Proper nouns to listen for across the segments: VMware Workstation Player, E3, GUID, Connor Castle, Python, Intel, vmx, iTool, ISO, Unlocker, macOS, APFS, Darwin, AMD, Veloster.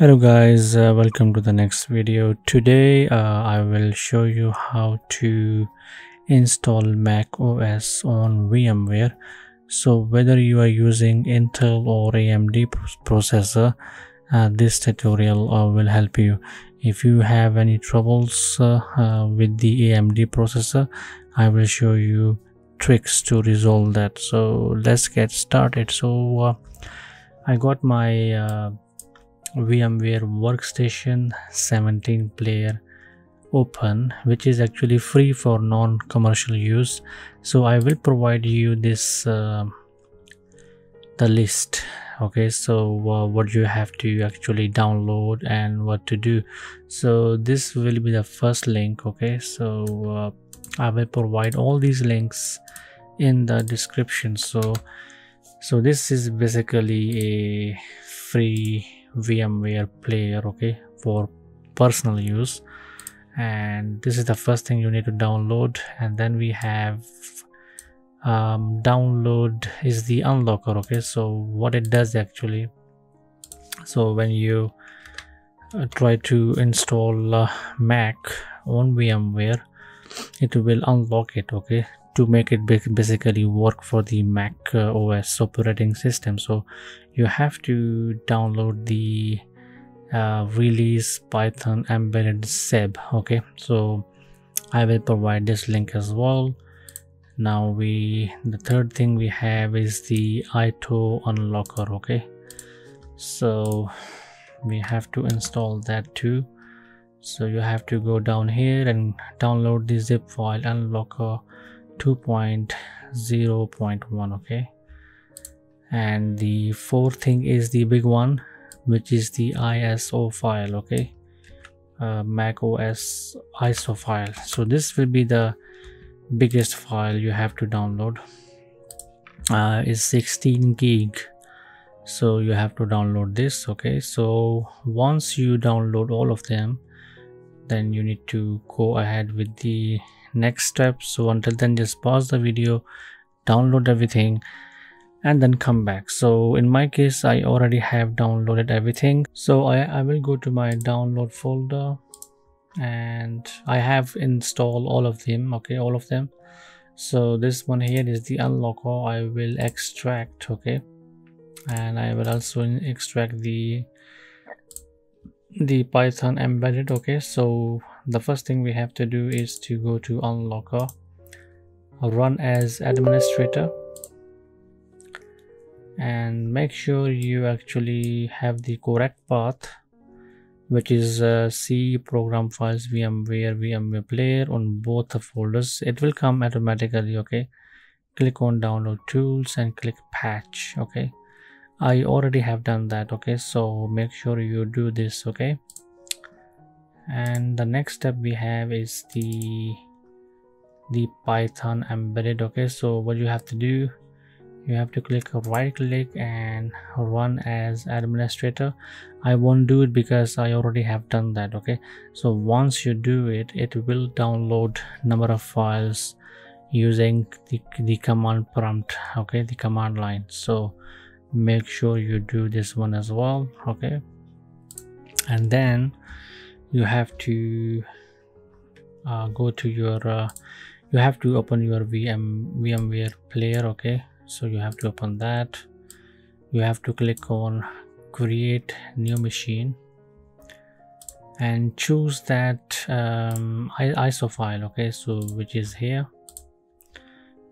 Hello guys, welcome to the next video. Today I will show you how to install macOS on VMware. So whether you are using Intel or AMD processor, this tutorial will help you. If you have any troubles with the AMD processor, I will show you tricks to resolve that. So let's get started. So I got my VMware Workstation 17 player open, which is actually free for non-commercial use. So I will provide you this the list. Okay, so what you have to actually download and what to do. So this will be the first link. Okay, so I will provide all these links in the description. So this is basically a free VMware player, okay, for personal use, and this is the first thing you need to download. And then we have download is the unlocker. Okay, so what it does actually, so when you try to install Mac on VMware, it will unlock it, okay, to make it basically work for the Mac OS operating system. So you have to download the release Python embedded seb. Okay, so I will provide this link as well. Now the third thing we have is the iTool unlocker. Okay, so we have to install that too. So you have to go down here and download the zip file unlocker 2.0.1. okay, and the fourth thing is the big one, which is the ISO file. Okay, macOS ISO file. So this will be the biggest file you have to download. Is 16 gig, so you have to download this. Okay, so once you download all of them, then you need to go ahead with the next step. So until then, just pause the video, download everything, and then come back. So in my case, I already have downloaded everything. So I will go to my download folder, and I have installed all of them. Okay, all of them. So this one here is the unlocker. I will extract, okay, and I will also extract the Python embedded. Okay, so the first thing we have to do is to go to unlocker, run as administrator, and make sure you actually have the correct path, which is C program files VMware player on both the folders. It will come automatically. Okay, click on download tools and click patch. Okay, I already have done that. Okay, so make sure you do this. Okay, and the next step we have is the Python embedded. Okay, so what you have to do, you have to click right click and run as administrator. I won't do it because I already have done that. Okay, so once you do it, it will download number of files using the command prompt, okay, the command line. So make sure you do this one as well. Okay, and then you have to go to your you have to open your VMware player. Okay, so you have to open that. You have to click on create new machine and choose that ISO file. Okay, so which is here.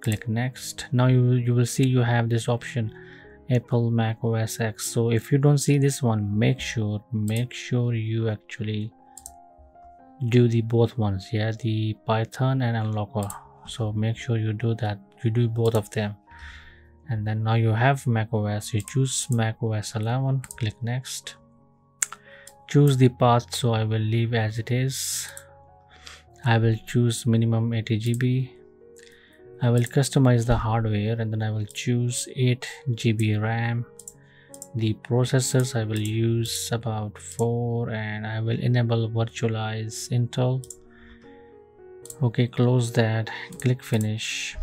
Click next. Now you will see you have this option Apple Mac OS X. So if you don't see this one, make sure you actually do the both ones, yeah, the Python and unlocker. So make sure you do that, you do both of them. And then now you have Mac OS. You choose Mac OS 11, click next, choose the path. So I will leave as it is. I will choose minimum 80 GB. I will customize the hardware, and then I will choose 8 GB RAM. The processors I will use about 4, and I will enable virtualize Intel. Okay, close that, click finish.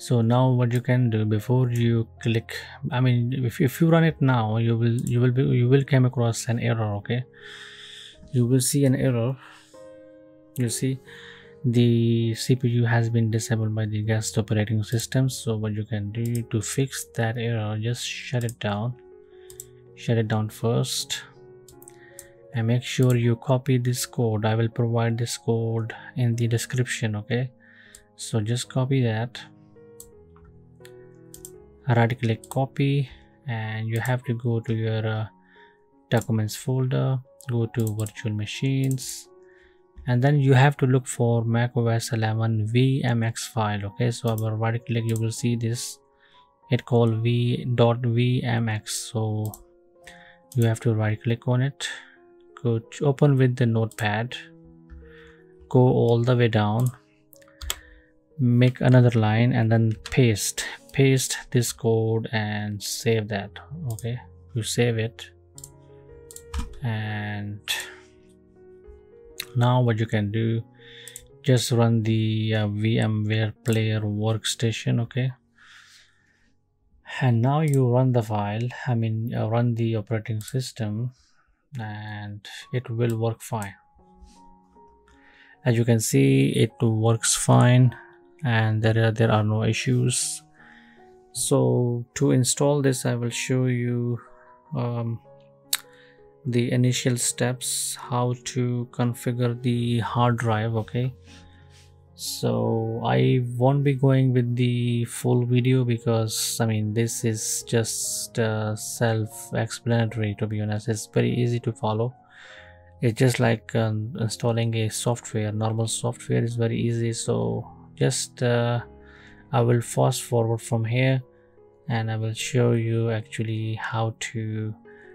So now what you can do before you click, I mean if you run it now, you will come across an error. Okay, you will see an error. You see the CPU has been disabled by the guest operating system. So what you can do to fix that error, just shut it down first, and make sure you copy this code. I will provide this code in the description. Okay, so just copy that, right click copy, and you have to go to your documents folder, go to virtual machines, and then you have to look for macOS 11 vmx file. Okay, so our right click, you will see this, it called v.vmx. so you have to right click on it, go to open with the notepad, go all the way down, make another line, and then paste this code and save that. Okay, you save it, and now what you can do, just run the VMware Player workstation. Okay, and now you run the file, I mean run the operating system, and it will work fine. As you can see, it works fine, and there are no issues. So to install this, I will show you the initial steps, how to configure the hard drive. Okay, so I won't be going with the full video because I mean this is just self-explanatory, to be honest. It's very easy to follow. It's just like installing a software, normal software is very easy. So just I will fast forward from here, and I will show you actually how to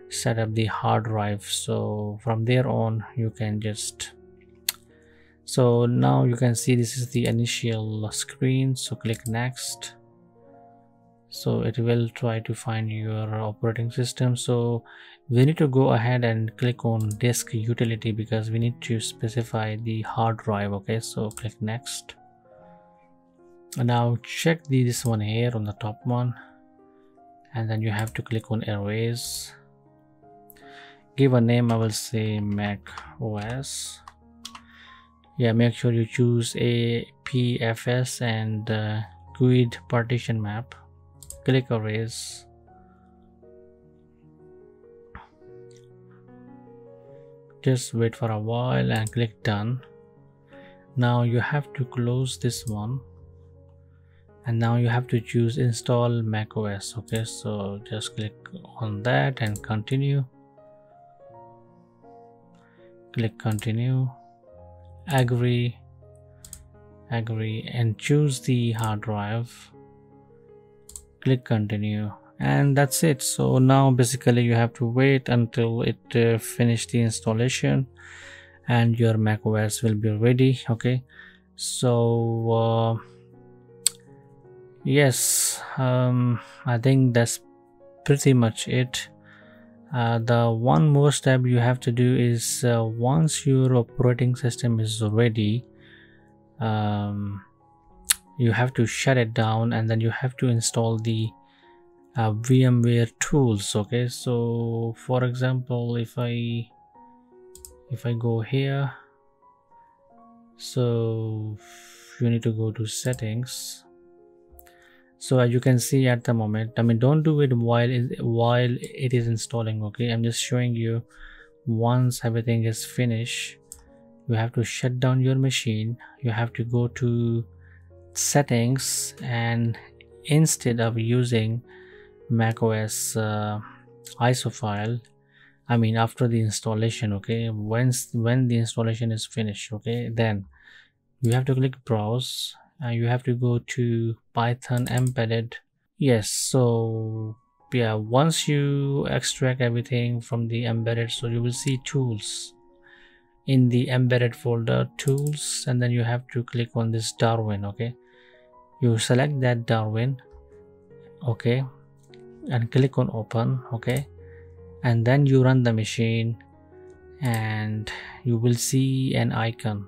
set up the hard drive. So from there on, you can just, so now you can see this is the initial screen. So click next, so it will try to find your operating system. So we need to go ahead and click on disk utility because we need to specify the hard drive. Okay, so click next. Now check this one here on the top one, and then you have to click on erase, give a name, I will say macOS. Yeah, make sure you choose APFS and GUID partition map, click erase, just wait for a while and click done. Now you have to close this one, and now you have to choose install macOS. Okay, so just click on that and continue, click continue, agree, and choose the hard drive, click continue, and that's it. So now basically you have to wait until it finishes the installation, and your macOS will be ready. Okay, so yes, I think that's pretty much it. The one more step you have to do is once your operating system is ready, you have to shut it down, and then you have to install the VMware tools. Okay, so for example, if I go here, so you need to go to settings. So as you can see at the moment, I mean don't do it while it is installing. Okay, I'm just showing you once everything is finished, you have to shut down your machine, you have to go to settings, and instead of using macOS ISO file, I mean after the installation, okay, when the installation is finished, okay, then you have to click browse, and you have to go to Python embedded. Yes, so yeah, once you extract everything from the embedded, so you will see tools in the embedded folder, tools, and then you have to click on this Darwin. Okay, you select that Darwin, okay, and click on open. Okay, and then you run the machine, and you will see an icon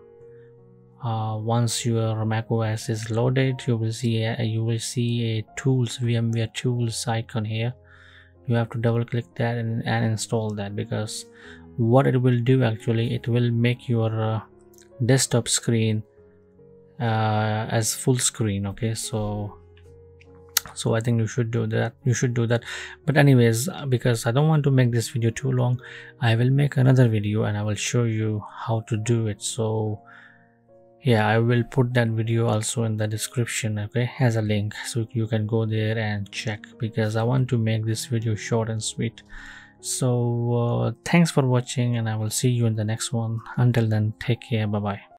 Once your macOS is loaded, you will see a tools, VMware tools icon here. You have to double click that and install that, because what it will do actually, it will make your desktop screen as full screen. Okay, so I think you should do that. But anyways, because I don't want to make this video too long, I will make another video and I will show you how to do it. So yeah, I will put that video also in the description, okay, as a link, so you can go there and check, because I want to make this video short and sweet. So thanks for watching, and I will see you in the next one. Until then, take care, bye bye.